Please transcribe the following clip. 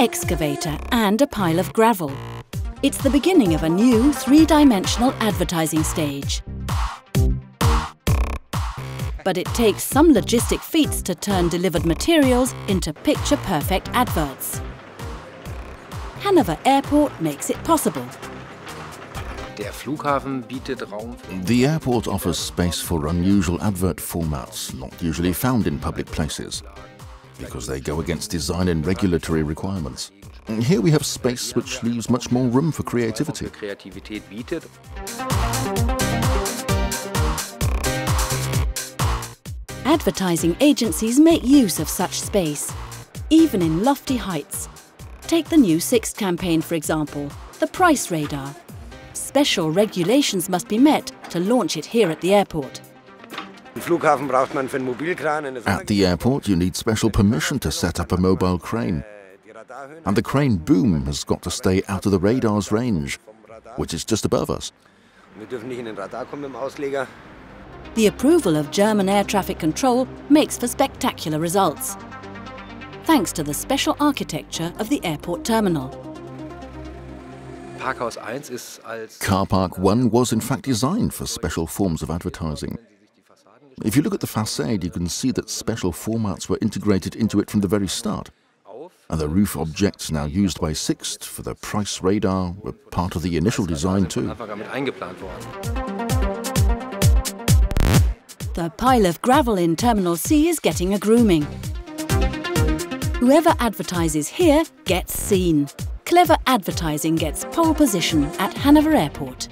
excavator and a pile of gravel. It's the beginning of a new three-dimensional advertising stage. But it takes some logistic feats to turn delivered materials into picture-perfect adverts. Hannover Airport makes it possible. The airport offers space for unusual advert formats not usually found in public places, because they go against design and regulatory requirements. Here we have space which leaves much more room for creativity. Advertising agencies make use of such space, even in lofty heights. Take the new Sixt campaign, for example, the Price Radar. Special regulations must be met to launch it here at the airport. At the airport, you need special permission to set up a mobile crane. And the crane boom has got to stay out of the radar's range, which is just above us. The approval of German air traffic control makes for spectacular results, thanks to the special architecture of the airport terminal. Car Park 1 was in fact designed for special forms of advertising. If you look at the facade, you can see that special formats were integrated into it from the very start. And the roof objects now used by Sixt for the Price Radar were part of the initial design too. The pile of gravel in Terminal C is getting a grooming. Whoever advertises here gets seen. Clever advertising gets pole position at Hannover Airport.